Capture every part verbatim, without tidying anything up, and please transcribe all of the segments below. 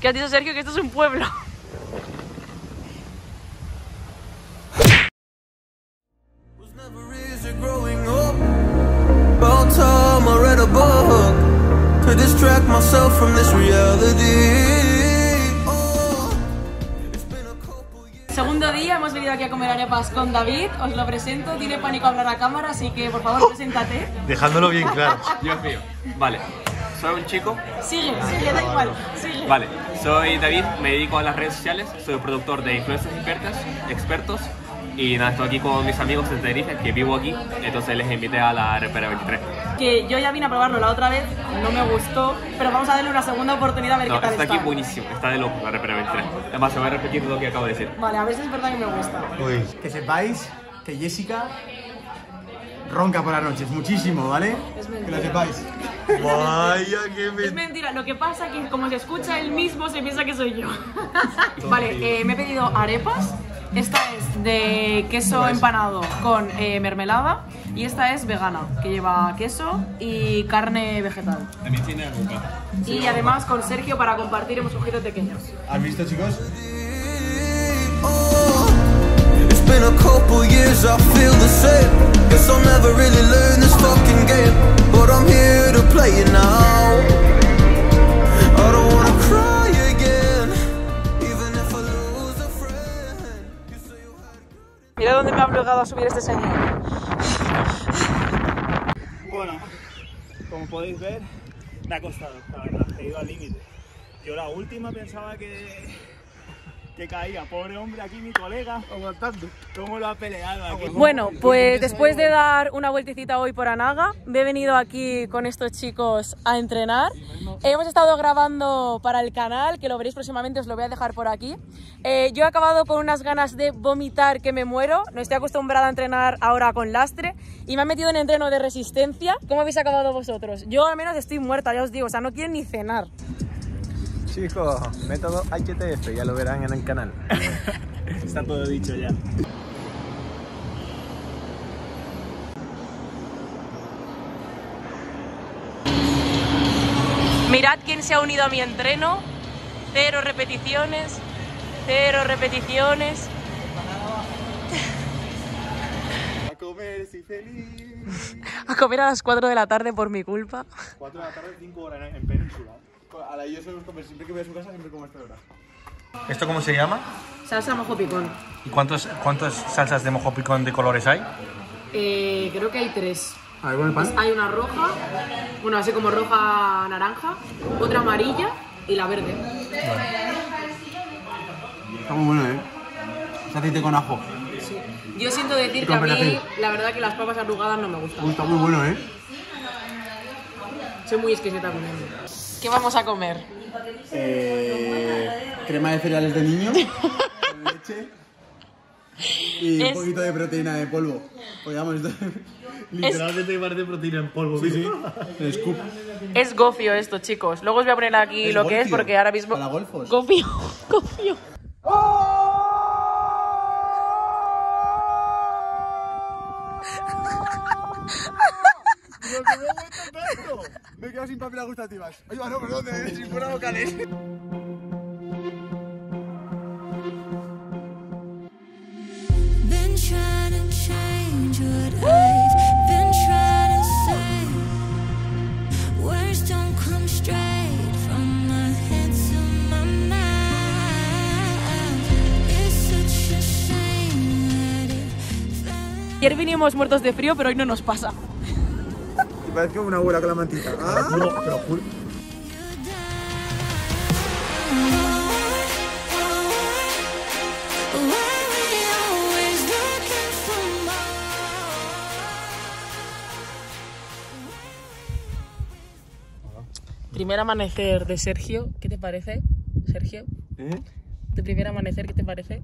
que has dicho, Sergio, que esto es un pueblo. Segundo día, hemos venido aquí a comer arepas con David, os lo presento, tiene pánico a hablar a cámara, así que por favor, preséntate. Dejándolo bien claro. Dios mío, vale. Soy un chico. Sigue, sigue, da igual. Sigue. Vale, soy David, me dedico a las redes sociales, soy productor de influencers expertas, expertos y nada, estoy aquí con mis amigos de Tenerife, que vivo aquí, entonces les invité a la Arepa veintitrés. Que yo ya vine a probarlo la otra vez, no me gustó, pero vamos a darle una segunda oportunidad a ver no, qué tal está. Está aquí buenísimo, está de loco la Arepa veintitrés. Además, se va a repetir lo que acabo de decir. Vale, a ver si es verdad que me gusta. Uy. Que sepáis que Jessica ronca por las noches, muchísimo, ¿vale? Es mentira. Que lo sepáis. Vaya, qué mentira. Es mentira, lo que pasa es que como se escucha él mismo, se piensa que soy yo. Vale, eh, me he pedido arepas. Esta es de queso empanado con eh, mermelada. Y esta es vegana, que lleva queso y carne vegetal. También tiene aguacate. Y además con Sergio para compartir hemos cogido pequeños. ¿Has visto, chicos? Mira dónde me ha obligado a subir este señor. Bueno, como podéis ver, me ha costado, la verdad, he ido al límite. Yo la última pensaba que, que caía. Pobre hombre, aquí mi colega, aguantando. ¿Cómo lo ha peleado aquí? Bueno, pues después de dar una vueltecita hoy por Anaga, me he venido aquí con estos chicos a entrenar. Hemos estado grabando para el canal, que lo veréis próximamente, os lo voy a dejar por aquí. Eh, yo he acabado con unas ganas de vomitar que me muero. No estoy acostumbrada a entrenar ahora con lastre y me han metido en entreno de resistencia. ¿Cómo habéis acabado vosotros? Yo al menos estoy muerta, ya os digo, o sea, no quiero ni cenar. Chicos, método H T F, ya lo verán en el canal. Está todo dicho ya. Mirad quién se ha unido a mi entreno. Cero repeticiones, cero repeticiones. A comer, soy feliz. A comer a las cuatro de la tarde por mi culpa. cuatro de la tarde, cinco horas en Península. A la yo suelo comer, siempre que voy a su casa, siempre como esta hora. ¿Esto cómo se llama? Salsa mojo picón. ¿Y cuántos, cuántas salsas de mojo picón de colores hay? Eh, creo que hay tres. A ver, ¿con el pan? Pues hay una roja, bueno, así como roja naranja, otra amarilla y la verde. Vale. Está muy bueno, ¿eh? Es aceite con ajo. Sí. Yo siento decir que a mí, la verdad, que las papas arrugadas no me gustan. Uy, está muy bueno, ¿eh? Soy muy exquisita con él. ¿Qué vamos a comer? Eh, crema de cereales de niño, con leche y es... un poquito de proteína de polvo. Oye, vamos, esto... literalmente hay es... de proteína en polvo. Sí, sí. El scoop. Es gofio esto, chicos. Luego os voy a poner aquí es lo golfio, que es porque ahora mismo... Para golfos. Gofio, gofio. ¡Lo que me he vuelto tanto! Me he quedado sin papilas gustativas. Ay, no, perdón, de sinfonas vocales. Ayer vinimos muertos de frío, pero hoy no nos pasa. Parece una abuela con la mantita. Ah, no, pero juro. Primer amanecer de Sergio, ¿qué te parece, Sergio? ¿Eh? ¿Tu primer amanecer qué te parece?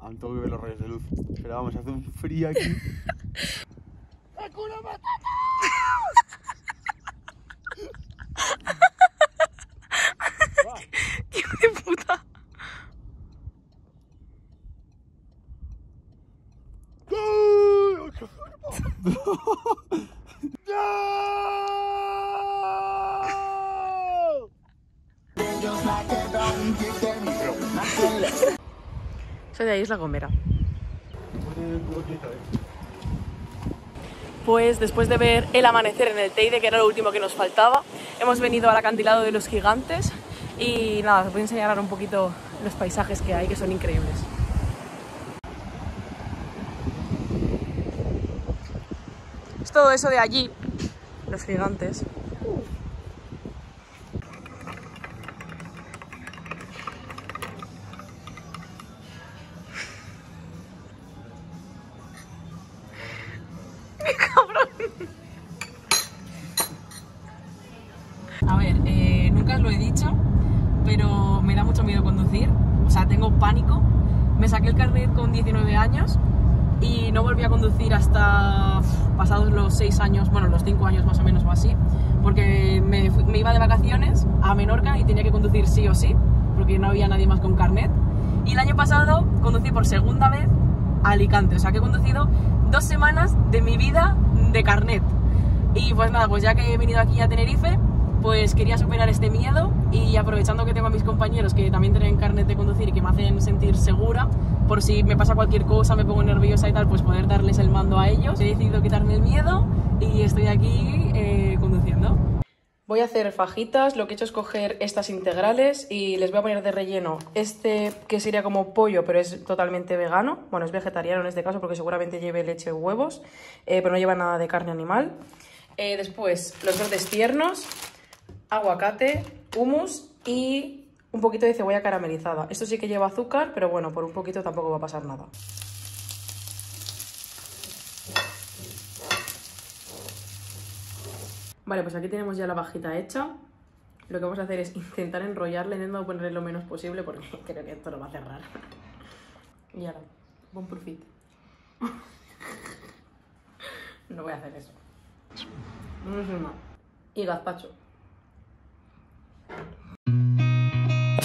Aún tengo que ver los rayos de luz. Pero vamos, hace un frío aquí. ¡Hakuna Matata! ¡Qué de puta! ¡No! Soy de ahí, es La Gomera. Pues después de ver el amanecer en el Teide, que era lo último que nos faltaba, hemos venido al acantilado de los Gigantes y nada, os voy a enseñar ahora un poquito los paisajes que hay, que son increíbles. Es todo eso de allí, los Gigantes. A ver, eh, nunca os lo he dicho, pero me da mucho miedo conducir, o sea, tengo pánico. Me saqué el carnet con diecinueve años y no volví a conducir hasta pasados los seis años, bueno, los cinco años más o menos o así, porque me, fui, me iba de vacaciones a Menorca y tenía que conducir sí o sí, porque no había nadie más con carnet. Y el año pasado conducí por segunda vez a Alicante, o sea, que he conducido dos semanas de mi vida de carnet. Y pues nada, pues ya que he venido aquí a Tenerife, pues quería superar este miedo y aprovechando que tengo a mis compañeros que también tienen carnet de conducir y que me hacen sentir segura, por si me pasa cualquier cosa, me pongo nerviosa y tal, pues poder darles el mando a ellos. He decidido quitarme el miedo y estoy aquí eh, conduciendo. Voy a hacer fajitas, lo que he hecho es coger estas integrales y les voy a poner de relleno este que sería como pollo, pero es totalmente vegano, bueno, es vegetariano en este caso porque seguramente lleve leche o huevos, eh, pero no lleva nada de carne animal. Eh, después los verdes tiernos, aguacate, hummus y un poquito de cebolla caramelizada. Esto sí que lleva azúcar, pero bueno, por un poquito tampoco va a pasar nada. Vale, pues aquí tenemos ya la vajita hecha. Lo que vamos a hacer es intentar enrollarla, intentando ponerle lo menos posible porque creo que esto lo va a cerrar. Y ahora, bon profit. No voy a hacer eso. Y gazpacho. I've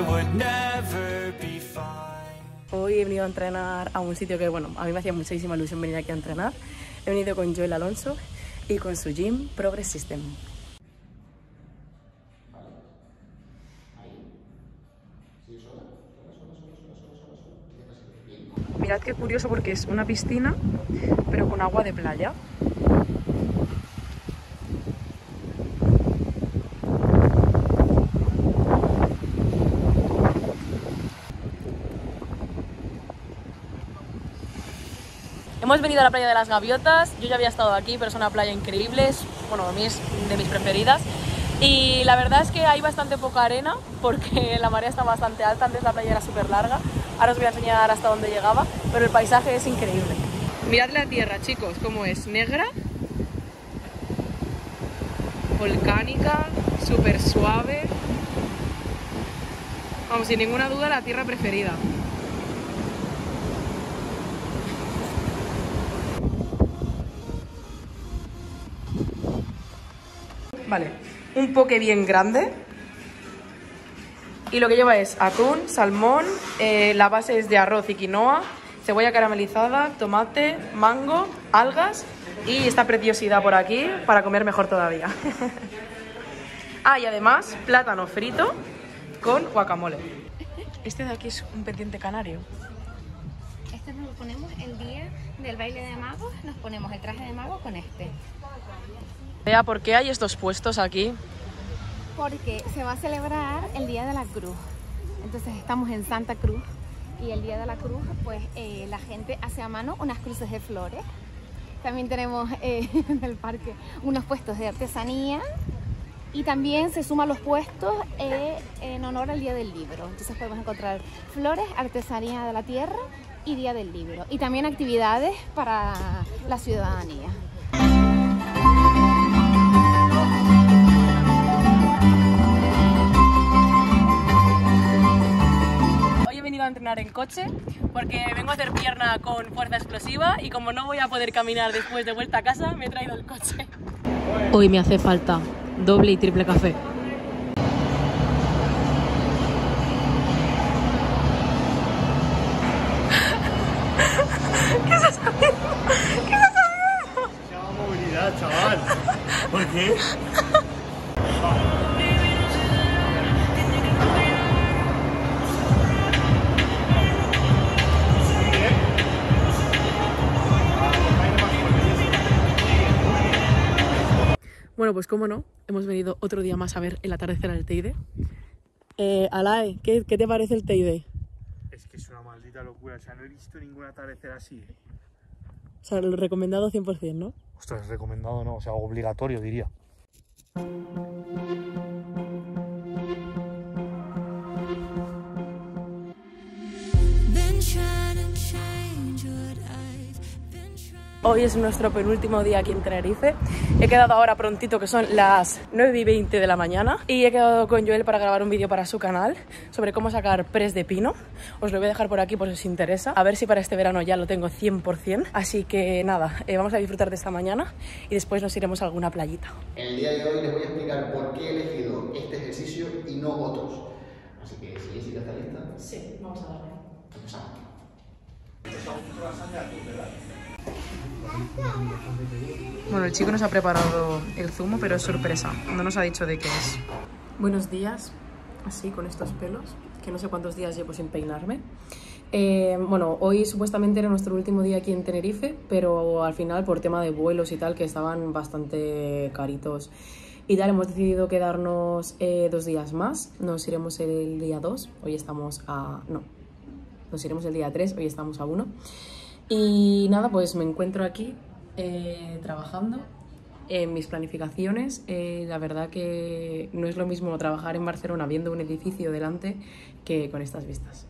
would never be fine. Hoy he venido a entrenar a un sitio que, bueno, a mí me hacía muchísima ilusión venir aquí a entrenar. He venido con Joel Alonso y con su gym Progress System. Mirad qué curioso porque es una piscina, pero con agua de playa. Hemos venido a la playa de las Gaviotas, yo ya había estado aquí, pero es una playa increíble, es, bueno, a mí es de mis preferidas. Y la verdad es que hay bastante poca arena porque la marea está bastante alta, antes la playa era súper larga. Ahora os voy a enseñar hasta dónde llegaba, pero el paisaje es increíble. Mirad la tierra, chicos, como es negra, volcánica, súper suave. Vamos, sin ninguna duda la tierra preferida. Vale, un poke bien grande y lo que lleva es atún, salmón, eh, la base es de arroz y quinoa, cebolla caramelizada, tomate, mango, algas y esta preciosidad por aquí para comer mejor todavía. Ah, y además plátano frito con guacamole. Este de aquí es un pendiente canario. Este nos lo ponemos el día del baile de magos, nos ponemos el traje de mago con este. Vea, ¿por qué hay estos puestos aquí? Porque se va a celebrar el Día de la Cruz. Entonces estamos en Santa Cruz y el Día de la Cruz, pues eh, la gente hace a mano unas cruces de flores. También tenemos eh, en el parque unos puestos de artesanía y también se suman los puestos eh, en honor al Día del Libro. Entonces podemos encontrar flores, artesanía de la tierra y Día del Libro. Y también actividades para la ciudadanía. alternar en coche porque vengo a hacer pierna con fuerza explosiva y como no voy a poder caminar después de vuelta a casa, me he traído el coche. Hoy me hace falta doble y triple café. ¿Qué estás haciendo? ¿Qué estás haciendo? Se llama movilidad, chaval. ¿Por qué? Bueno, pues cómo no, hemos venido otro día más a ver el atardecer al Teide. Eh, Alae, ¿qué, ¿qué te parece el Teide? Es que es una maldita locura, o sea, no he visto ningún atardecer así. ¿eh? O sea, lo recomendado cien por cien, ¿no? Ostras, recomendado no, o sea, obligatorio diría. Hoy es nuestro penúltimo día aquí en Tenerife. He quedado ahora prontito, que son las nueve y veinte de la mañana. Y he quedado con Joel para grabar un vídeo para su canal sobre cómo sacar press de pino. Os lo voy a dejar por aquí por si os interesa. A ver si para este verano ya lo tengo cien por cien. Así que nada, eh, vamos a disfrutar de esta mañana y después nos iremos a alguna playita. En el día de hoy les voy a explicar por qué he elegido este ejercicio y no otros. Así que, ¿sí, sí, está lista? Sí, vamos a darle. Empezamos. Bueno, el chico nos ha preparado el zumo, pero es sorpresa, no nos ha dicho de qué es. Buenos días, así con estos pelos, que no sé cuántos días llevo sin peinarme. Eh, bueno, hoy supuestamente era nuestro último día aquí en Tenerife, pero al final por tema de vuelos y tal, que estaban bastante caritos y tal, hemos decidido quedarnos eh, dos días más. Nos iremos el día dos, hoy estamos a... no, nos iremos el día tres, hoy estamos a uno. Y nada, pues me encuentro aquí eh, trabajando en mis planificaciones. Eh, la verdad que no es lo mismo trabajar en Barcelona viendo un edificio delante que con estas vistas.